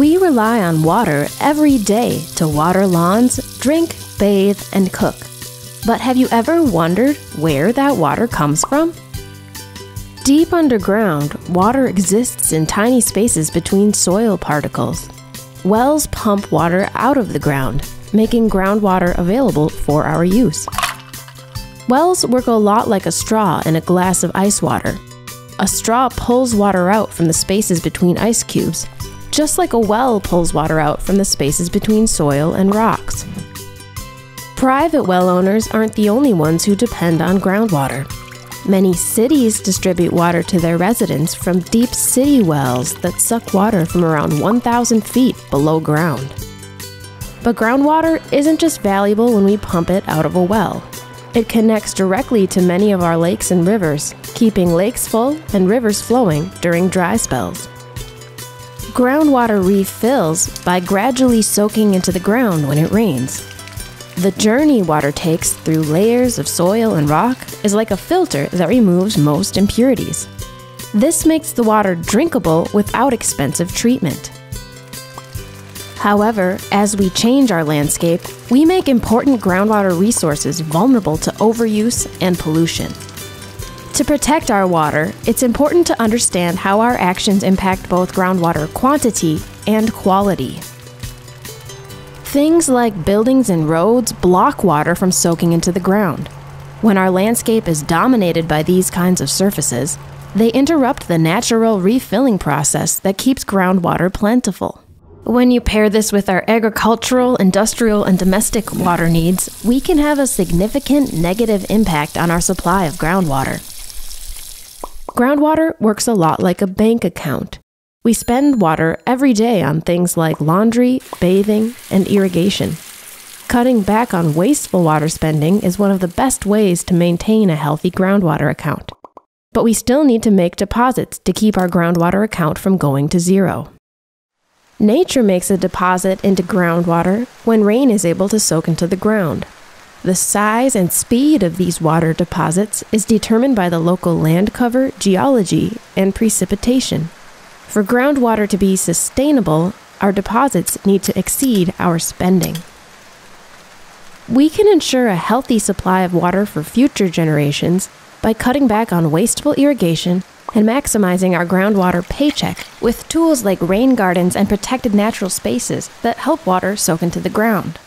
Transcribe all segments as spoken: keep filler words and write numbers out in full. We rely on water every day to water lawns, drink, bathe, and cook. But have you ever wondered where that water comes from? Deep underground, water exists in tiny spaces between soil particles. Wells pump water out of the ground, making groundwater available for our use. Wells work a lot like a straw in a glass of ice water. A straw pulls water out from the spaces between ice cubes, just like a well pulls water out from the spaces between soil and rocks. Private well owners aren't the only ones who depend on groundwater. Many cities distribute water to their residents from deep city wells that suck water from around one thousand feet below ground. But groundwater isn't just valuable when we pump it out of a well. It connects directly to many of our lakes and rivers, keeping lakes full and rivers flowing during dry spells. Groundwater refills by gradually soaking into the ground when it rains. The journey water takes through layers of soil and rock is like a filter that removes most impurities. This makes the water drinkable without expensive treatment. However, as we change our landscape, we make important groundwater resources vulnerable to overuse and pollution. To protect our water, it's important to understand how our actions impact both groundwater quantity and quality. Things like buildings and roads block water from soaking into the ground. When our landscape is dominated by these kinds of surfaces, they interrupt the natural refilling process that keeps groundwater plentiful. When you pair this with our agricultural, industrial, and domestic water needs, we can have a significant negative impact on our supply of groundwater. Groundwater works a lot like a bank account. We spend water every day on things like laundry, bathing, and irrigation. Cutting back on wasteful water spending is one of the best ways to maintain a healthy groundwater account. But we still need to make deposits to keep our groundwater account from going to zero. Nature makes a deposit into groundwater when rain is able to soak into the ground. The size and speed of these water deposits is determined by the local land cover, geology, and precipitation. For groundwater to be sustainable, our deposits need to exceed our spending. We can ensure a healthy supply of water for future generations by cutting back on wasteful irrigation and maximizing our groundwater paycheck with tools like rain gardens and protected natural spaces that help water soak into the ground.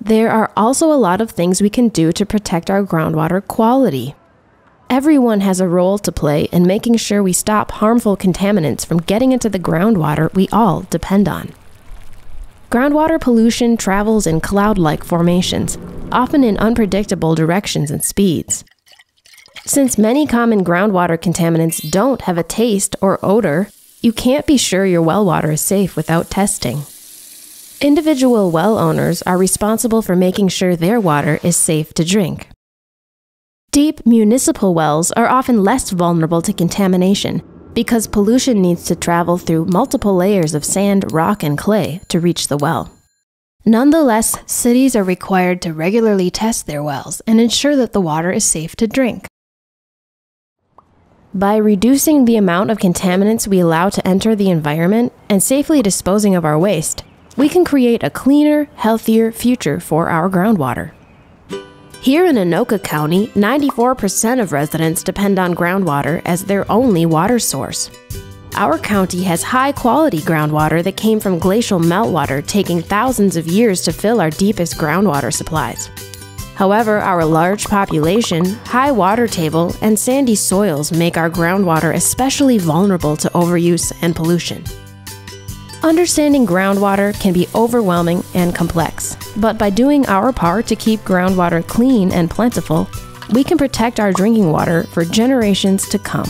There are also a lot of things we can do to protect our groundwater quality. Everyone has a role to play in making sure we stop harmful contaminants from getting into the groundwater we all depend on. Groundwater pollution travels in cloud-like formations, often in unpredictable directions and speeds. Since many common groundwater contaminants don't have a taste or odor, you can't be sure your well water is safe without testing. Individual well owners are responsible for making sure their water is safe to drink. Deep municipal wells are often less vulnerable to contamination because pollution needs to travel through multiple layers of sand, rock, and clay to reach the well. Nonetheless, cities are required to regularly test their wells and ensure that the water is safe to drink. By reducing the amount of contaminants we allow to enter the environment and safely disposing of our waste, we can create a cleaner, healthier future for our groundwater. Here in Anoka County, ninety-four percent of residents depend on groundwater as their only water source. Our county has high-quality groundwater that came from glacial meltwater, taking thousands of years to fill our deepest groundwater supplies. However, our large population, high water table, and sandy soils make our groundwater especially vulnerable to overuse and pollution. Understanding groundwater can be overwhelming and complex, but by doing our part to keep groundwater clean and plentiful, we can protect our drinking water for generations to come.